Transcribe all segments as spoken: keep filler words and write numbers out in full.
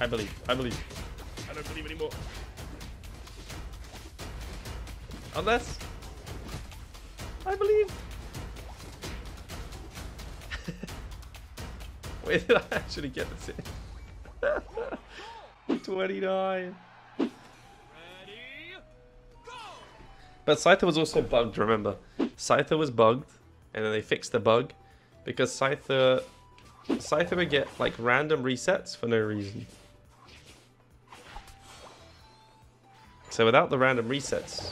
I believe. I believe. I don't believe anymore. Unless... I believe. Where did I actually get this in? twenty-nine. Ready, go! But Scyther was also bugged, remember. Scyther was bugged, and then they fixed the bug. Because Scyther... Scyther would get, like, random resets for no reason. So without the random resets,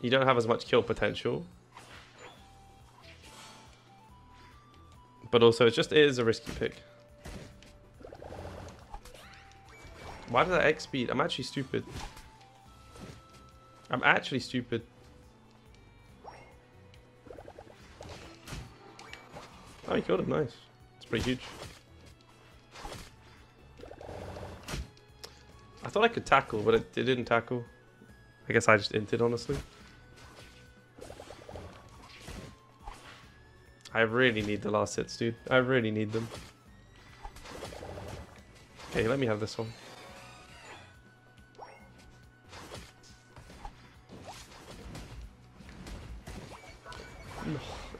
you don't have as much kill potential. But also, it just is a risky pick. Why did I X beat? I'm actually stupid. I'm actually stupid. Oh, he killed him. Nice. It's pretty huge. I thought I could tackle, but it, it didn't tackle. I guess I just inted, honestly. I really need the last hits, dude. I really need them. Okay, let me have this one.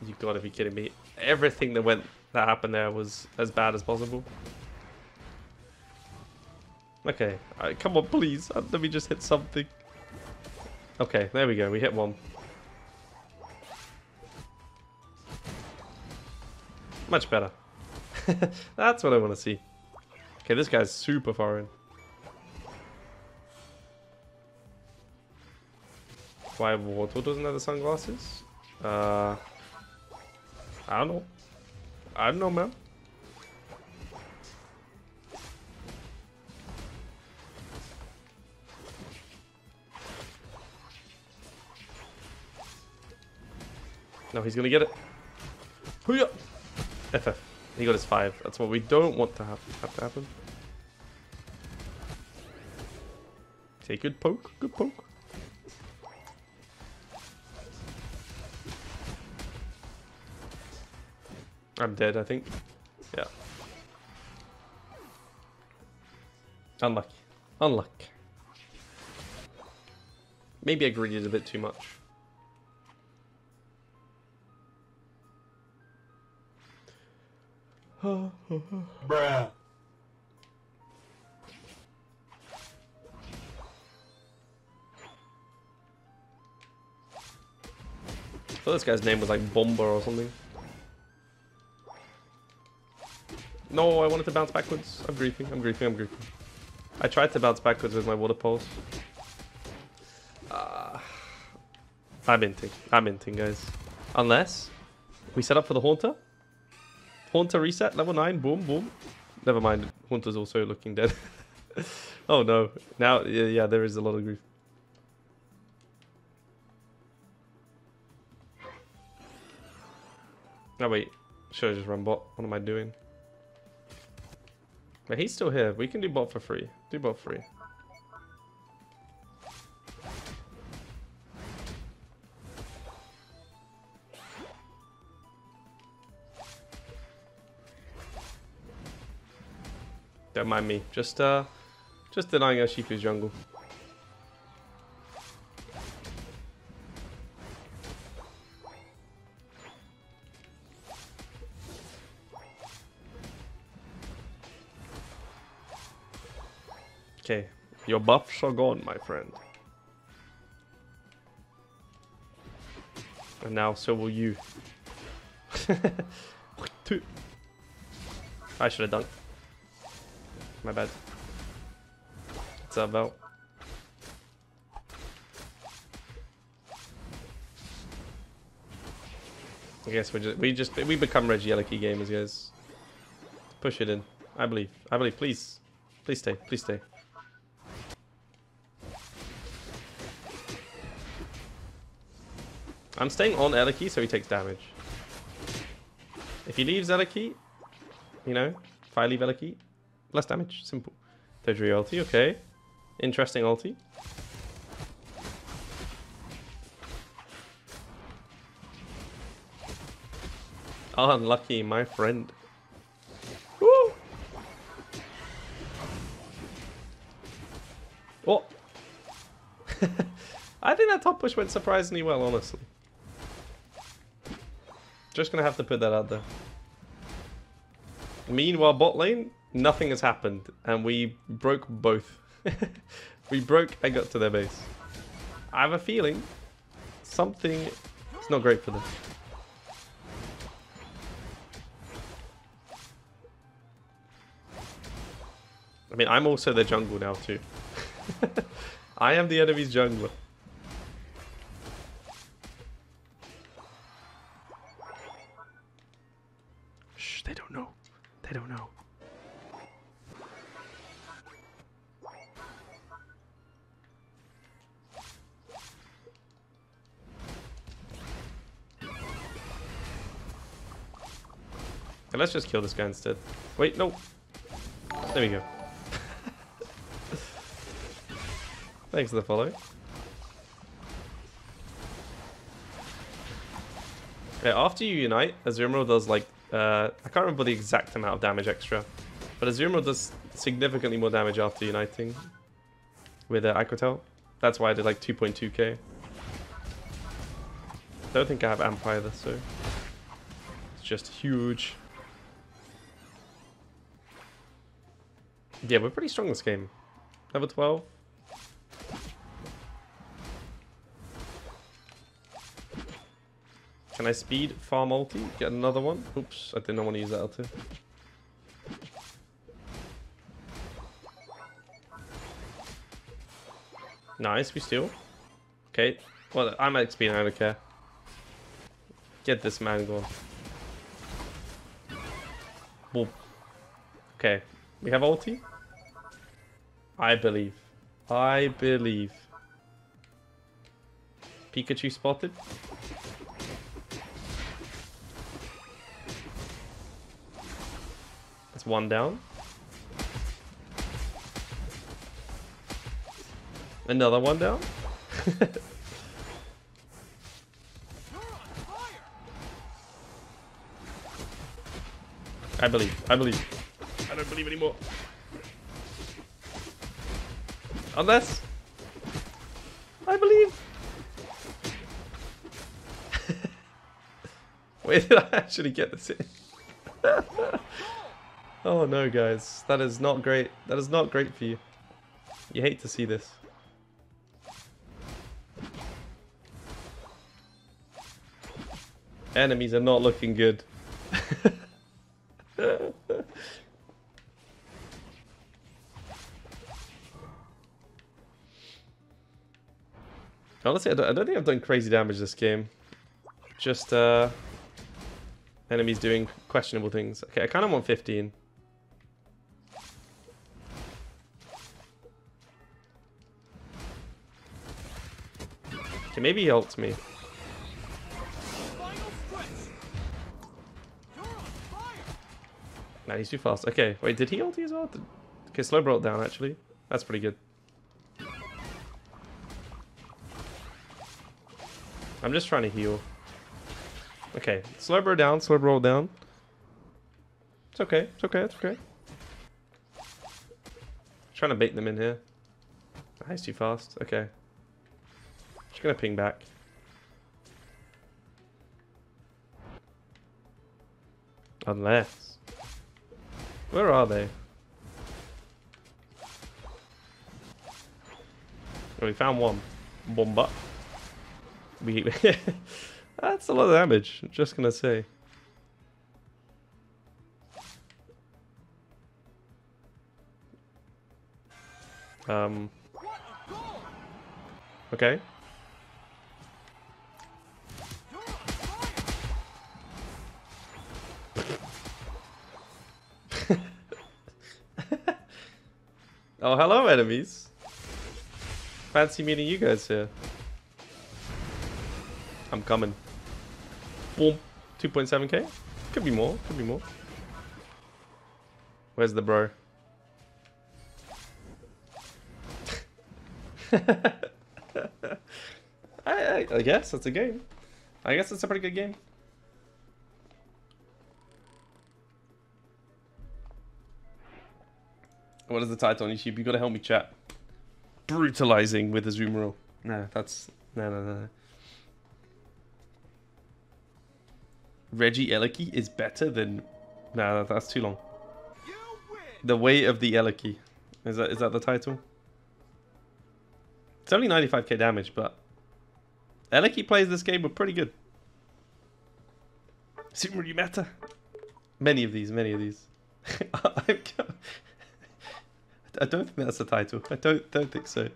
You gotta be kidding me. Everything that went that happened there was as bad as possible. Okay, right, come on, please. Let me just hit something. Okay, there we go. We hit one. Much better. That's what I want to see. Okay, this guy's super far in. Why Water doesn't have the sunglasses? Uh, I don't know. I don't know, man. No, he's gonna get it. Hoo-yah! F F. He got his five. That's what we don't want to have, have to happen. Take good poke. Good poke. I'm dead, I think. Yeah. Unlucky. Unlucky. Maybe I greeded a bit too much. Bruh. I thought this guy's name was like Bomber or something. No, I wanted to bounce backwards. I'm griefing, I'm griefing, I'm griefing. I tried to bounce backwards with my water pulse. Uh, I'm inting. I'm inting, guys. Unless we set up for the Haunter. Haunter reset, level nine, boom, boom. Never mind, Haunter's also looking dead. Oh no. Now, yeah, yeah, there is a lot of grief. Oh wait, should I just run bot? What am I doing? But he's still here. We can do bot for free. Do bot free. Don't mind me. Just uh just denying our Shifu's jungle. Okay, your buffs are gone, my friend. And now, so will you. I should have dunked. My bad. What's up, Val? I guess we just we just we become Regieleki gamers, guys. Push it in. I believe. I believe. Please, please stay. Please stay. I'm staying on Eleki so he takes damage. If he leaves Eleki, you know, if I leave Eleki, less damage. Simple. Dodgery ulti, okay. Interesting ulti. Unlucky, my friend. Woo! Oh! I think that top push went surprisingly well, honestly. Just gonna have to put that out there. Meanwhile, bot lane, nothing has happened. And we broke both. We broke and got to their base. I have a feeling something is not great for them. I mean, I'm also the jungle now too. I am the enemy's jungler. Shh, they don't know. They don't know. Okay, let's just kill this guy instead. Wait, no. There we go. Thanks for the follow. Okay, after you unite, Azumarill does like, uh, I can't remember the exact amount of damage extra, but Azumarill does significantly more damage after uniting with uh, Aquatel. That's why I did like two point two K. Don't think I have Amp either, so it's just huge. Yeah, we're pretty strong this game. Level twelve. Can I speed farm ulti? Get another one? Oops, I did not want to use that ulti. Nice, we steal. Okay, well, I'm at X P and I don't care. Get this man gone. Boop. Okay, we have ulti. I believe. I believe. Pikachu spotted. One down. Another one down. I believe. I believe. I don't believe anymore. Unless... I believe. Where did I actually get this in? Oh no, guys. That is not great. That is not great for you. You hate to see this. Enemies are not looking good. Honestly, I don't, I don't think I've done crazy damage this game. Just uh, enemies doing questionable things. Okay, I kind of want fifteen. Okay, maybe he helped me. Nah, he's too fast. Okay, wait, did he ulti as well? Did... Okay, Slowbro down, actually. That's pretty good. I'm just trying to heal. Okay, Slowbro down, Slowbro down. It's okay, it's okay, it's okay. I'm trying to bait them in here. Nah, he's too fast. Okay. Just gonna ping back. Unless. Where are they? Oh, we found one. Bomba. We That's a lot of damage, I'm just gonna say. Um Okay. Oh, hello, enemies. Fancy meeting you guys here. I'm coming. Boom. two point seven K? Could be more. Could be more. Where's the bro? I, I, I guess that's a game. I guess it's a pretty good game. What is the title on YouTube? You gotta help me, chat. brutalizing with Azumarill. No, that's... No, no, no. Regieleki is better than... No, that's too long. The Way of the Eleki. Is that, is that the title? It's only ninety-five K damage, but... Eleki plays this game were pretty good. Super really matter. Many of these, many of these. I don't think that's the title. I don't, don't think so.